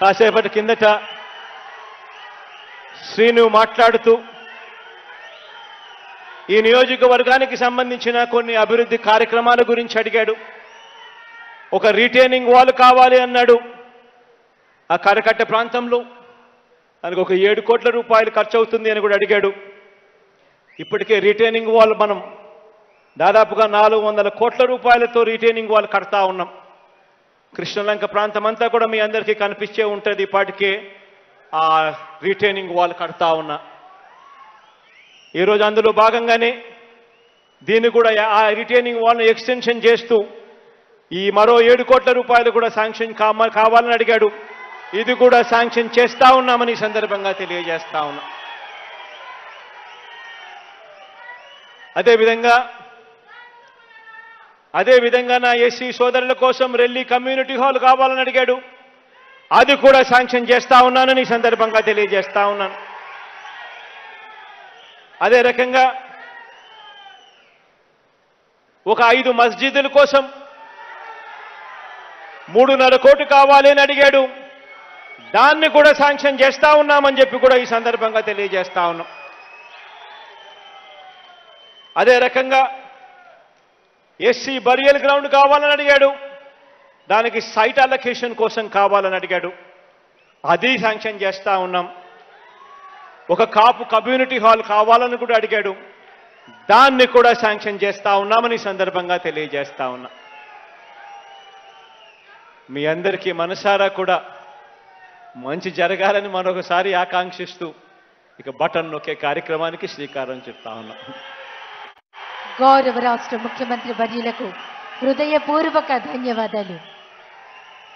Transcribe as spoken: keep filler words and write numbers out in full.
కాసేపటి కిందట శ్రీను మాట్లాడుతూ ఈ నియోజకవర్గానికి సంబంధించిన కొన్ని అభివృద్ధి కార్యక్రమాల గురించి అడిగాడు. ఒక రిటైనింగ్ వాల్ కావాలి అన్నాడు. ఆ కరకట్ట ప్రాంతంలో దానికి ఒక ఏడు కోట్ల రూపాయలు ఖర్చు అవుతుంది అని కూడా అడిగాడు. ఇప్పటికే రిటైనింగ్ వాల్ మనం దాదాపుగా నాలుగు వందల కోట్ల రూపాయలతో రిటైనింగ్ వాల్ కడతా ఉన్నాం. కృష్ణలంక ప్రాంతం అంతా కూడా మీ అందరికీ కనిపించే ఉంటుంది. ఇప్పటికే ఆ రిటైనింగ్ వాల్ కడతా ఉన్నా. ఈరోజు అందులో భాగంగానే దీన్ని కూడా ఆ రిటైనింగ్ వాల్ను ఎక్స్టెన్షన్ చేస్తూ ఈ మరో ఏడు కోట్ల రూపాయలు కూడా శాంక్షన్ కావాలని అడిగాడు. ఇది కూడా శాంక్షన్ చేస్తా ఉన్నామని సందర్భంగా తెలియజేస్తా ఉన్నా. అదేవిధంగా అదేవిధంగా నా ఎస్సీ సోదరుల కోసం రెల్లి కమ్యూనిటీ హాల్ కావాలని అడిగాడు. అది కూడా శాంక్షన్ చేస్తా ఉన్నానని సందర్భంగా తెలియజేస్తా ఉన్నాను. అదే రకంగా ఒక ఐదు మస్జిదుల కోసం మూడున్నర కోటి కావాలి అని అడిగాడు. దాన్ని కూడా శాంక్షన్ చేస్తా ఉన్నామని చెప్పి కూడా ఈ సందర్భంగా తెలియజేస్తా ఉన్నాం. అదే రకంగా ఎస్సీ బరియల్ గ్రౌండ్ కావాలని అడిగాడు. దానికి సైట్ అలొకేషన్ కోసం కావాలని అడిగాడు. అది శాంక్షన్ చేస్తా ఉన్నాం. ఒక కాపు కమ్యూనిటీ హాల్ కావాలని కూడా అడిగాడు. దాన్ని కూడా శాంక్షన్ చేస్తా ఉన్నామని సందర్భంగా తెలియజేస్తా ఉన్నా. మీ అందరికీ మనసారా కూడా మంచి జరగాలని మరొకసారి ఆకాంక్షిస్తూ ఇక బటన్ నొక్కే కార్యక్రమానికి శ్రీకారం చుడతా ఉన్నా. గౌరవ రాష్ట్ర ముఖ్యమంత్రి వర్యులకు హృదయపూర్వక ధన్యవాదాలు.